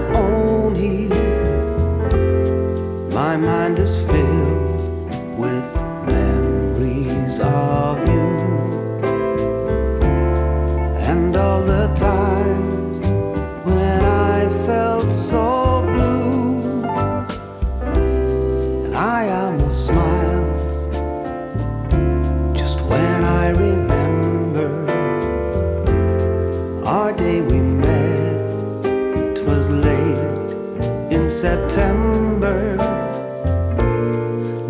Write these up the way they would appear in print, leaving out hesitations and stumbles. my own heat. My mind is filled with memories of you and all the times when I felt so blue. And I am the smiles just when I remember our day we met. September.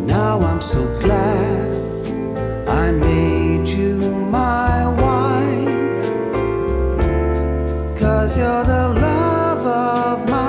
Now I'm so glad I made you my wife, 'cause you're the love of my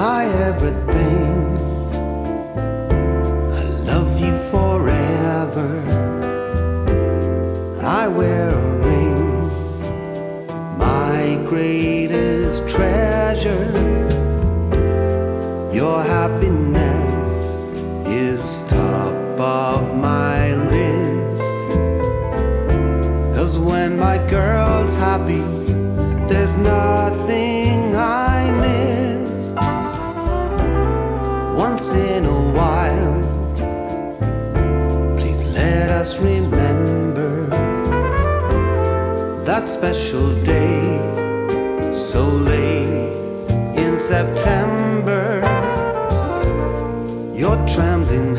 my everything. I love you forever. I wear a ring, my greatest treasure. Your happiness is top of my list, 'cause when my girl's happy, there's nothing I miss. Once in a while, please let us remember that special day so late in September. You're trembling.